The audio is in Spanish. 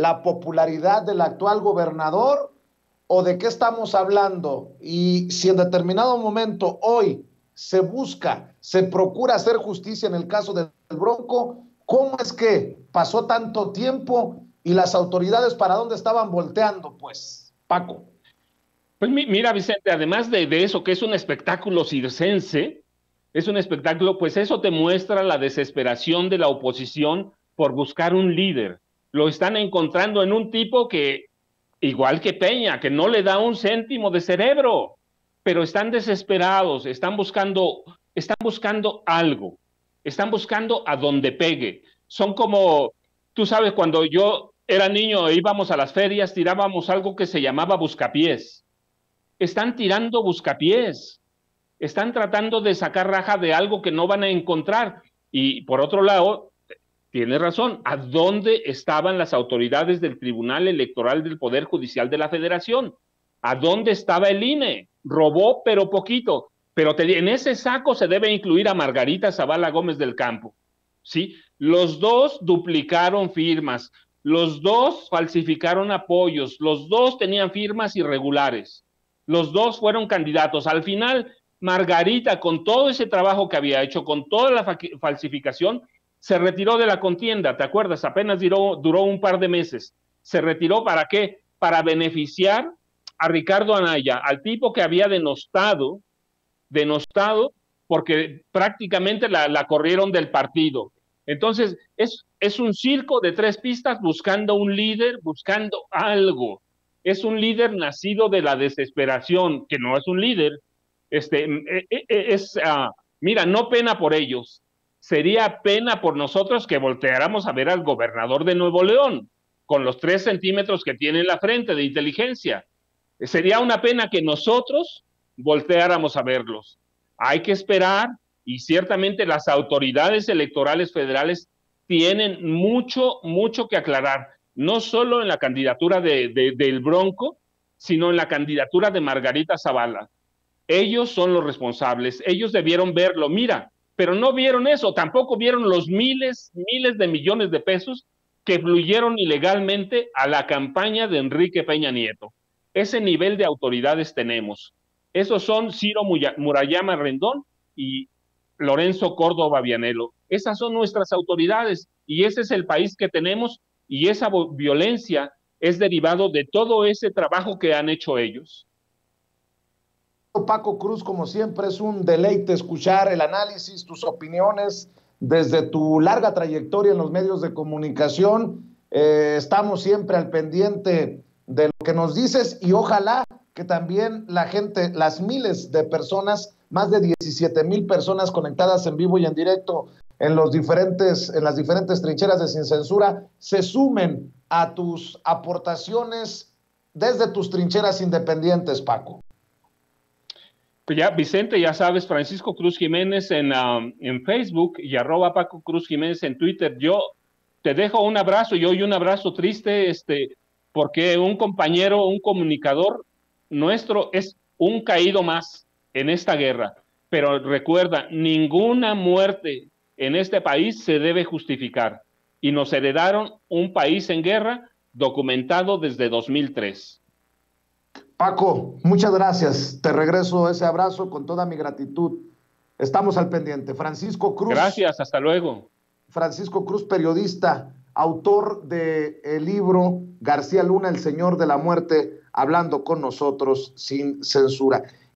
la popularidad del actual gobernador o de qué estamos hablando? Y si en determinado momento hoy se busca, se procura hacer justicia en el caso del Bronco, ¿cómo es que pasó tanto tiempo y las autoridades para dónde estaban volteando, pues, Paco? Pues mira, Vicente, además de eso, que es un espectáculo circense, es un espectáculo, pues eso te muestra la desesperación de la oposición por buscar un líder. Lo están encontrando en un tipo que, igual que Peña, que no le da un céntimo de cerebro, pero están desesperados, están buscando algo, están buscando a donde pegue. Son como, tú sabes, cuando yo era niño, íbamos a las ferias, tirábamos algo que se llamaba buscapiés. Están tirando buscapiés, están tratando de sacar raja de algo que no van a encontrar. Y por otro lado, tienes razón, ¿a dónde estaban las autoridades del Tribunal Electoral del Poder Judicial de la Federación? ¿A dónde estaba el INE? Robó, pero poquito. Pero en ese saco se debe incluir a Margarita Zavala Gómez del Campo, ¿sí? Los dos duplicaron firmas, los dos falsificaron apoyos, los dos tenían firmas irregulares, los dos fueron candidatos. Al final, Margarita, con todo ese trabajo que había hecho, con toda la falsificación, se retiró de la contienda, ¿te acuerdas? Apenas duró un par de meses. ¿Se retiró para qué? Para beneficiar a Ricardo Anaya, al tipo que había denostado porque prácticamente la corrieron del partido. Entonces, es un circo de tres pistas buscando un líder, buscando algo. Es un líder nacido de la desesperación, que no es un líder. Mira, no pena por ellos. Sería pena por nosotros que volteáramos a ver al gobernador de Nuevo León, con los 3 centímetros que tiene en la frente de inteligencia. Sería una pena que nosotros volteáramos a verlos. Hay que esperar, y ciertamente las autoridades electorales federales tienen mucho, mucho que aclarar, no solo en la candidatura del Bronco, sino en la candidatura de Margarita Zavala. Ellos son los responsables, ellos debieron verlo, mira, pero no vieron eso, tampoco vieron los miles de millones de pesos que fluyeron ilegalmente a la campaña de Enrique Peña Nieto. Ese nivel de autoridades tenemos. Esos son Ciro Murayama Rendón y Lorenzo Córdoba Vianello. Esas son nuestras autoridades y ese es el país que tenemos, y esa violencia es derivado de todo ese trabajo que han hecho ellos. Paco Cruz, como siempre, es un deleite escuchar el análisis, tus opiniones desde tu larga trayectoria en los medios de comunicación. Estamos siempre al pendiente de lo que nos dices y ojalá que también la gente, las miles de personas, más de 17,000 personas conectadas en vivo y en directo en las diferentes trincheras de Sin Censura, se sumen a tus aportaciones desde tus trincheras independientes, Paco. Ya, Vicente, ya sabes, Francisco Cruz Jiménez en Facebook y @ Paco Cruz Jiménez en Twitter. Yo te dejo un abrazo y hoy un abrazo triste, porque un compañero, un comunicador nuestro es un caído más en esta guerra. Pero recuerda, ninguna muerte en este país se debe justificar. Y nos heredaron un país en guerra documentado desde 2003. Paco, muchas gracias. Te regreso ese abrazo con toda mi gratitud. Estamos al pendiente. Francisco Cruz. Gracias, hasta luego. Francisco Cruz, periodista, autor del libro García Luna, El Señor de la Muerte, hablando con nosotros sin censura.